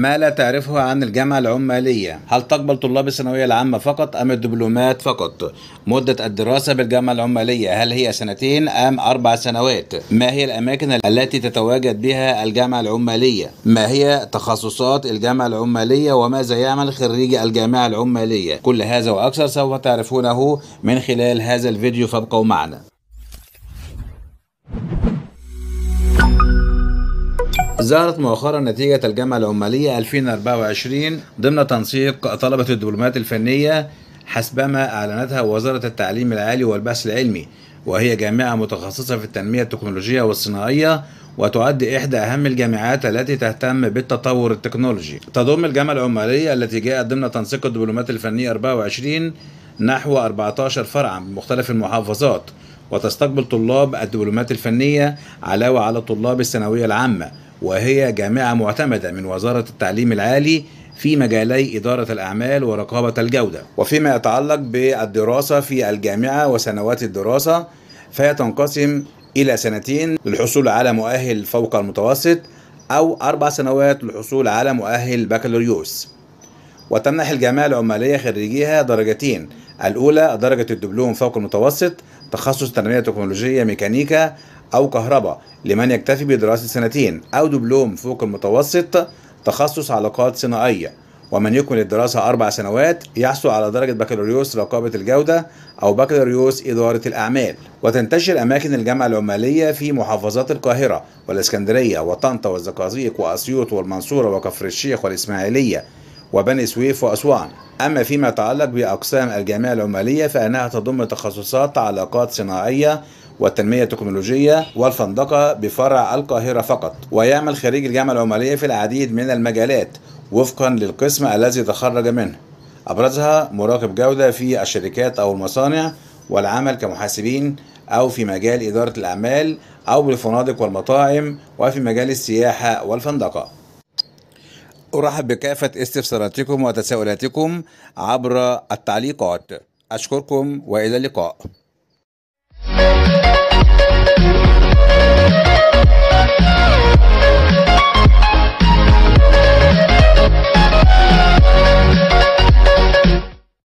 ما لا تعرفه عن الجامعة العمالية. هل تقبل طلاب الثانوية العامة فقط أم الدبلومات فقط؟ مدة الدراسة بالجامعة العمالية هل هي سنتين أم 4 سنوات؟ ما هي الأماكن التي تتواجد بها الجامعة العمالية؟ ما هي تخصصات الجامعة العمالية وماذا يعمل خريج الجامعة العمالية؟ كل هذا وأكثر سوف تعرفونه من خلال هذا الفيديو، فابقوا معنا. ظهرت مؤخرا نتيجة الجامعة العمالية 2024 ضمن تنسيق طلبة الدبلومات الفنية حسبما أعلنتها وزارة التعليم العالي والبحث العلمي، وهي جامعة متخصصة في التنمية التكنولوجية والصناعية وتعد إحدى أهم الجامعات التي تهتم بالتطور التكنولوجي. تضم الجامعة العمالية التي جاءت ضمن تنسيق الدبلومات الفنية 24 نحو 14 فرعا بمختلف المحافظات، وتستقبل طلاب الدبلومات الفنية علاوة على طلاب الثانوية العامة، وهي جامعة معتمدة من وزارة التعليم العالي في مجالي إدارة الأعمال ورقابة الجودة. وفيما يتعلق بالدراسة في الجامعة وسنوات الدراسة، فهي تنقسم إلى 2 سنين للحصول على مؤهل فوق المتوسط أو 4 سنوات للحصول على مؤهل بكالوريوس. وتمنح الجامعة العمالية خريجيها درجتين، الأولى درجة الدبلوم فوق المتوسط تخصص تنمية تكنولوجية ميكانيكا أو كهرباء لمن يكتفي بدراسة 2 سنين، أو دبلوم فوق المتوسط تخصص علاقات صناعية، ومن يكمل الدراسة 4 سنوات يحصل على درجة بكالوريوس رقابة الجودة أو بكالوريوس إدارة الأعمال. وتنتشر أماكن الجامعة العمالية في محافظات القاهرة والإسكندرية وطنطا والزقازيق وأسيوط والمنصورة وكفر الشيخ والإسماعيلية وبني سويف وأسوان. أما فيما يتعلق بأقسام الجامعة العمالية فإنها تضم تخصصات علاقات صناعية والتنمية التكنولوجية والفندقة بفرع القاهرة فقط. ويعمل خريج الجامعة العمالية في العديد من المجالات وفقا للقسم الذي تخرج منه، أبرزها مراقب جودة في الشركات أو المصانع، والعمل كمحاسبين، أو في مجال إدارة الأعمال أو بالفنادق والمطاعم، وفي مجال السياحة والفندقة. أرحب بكافة استفساراتكم وتساؤلاتكم عبر التعليقات. أشكركم وإلى اللقاء.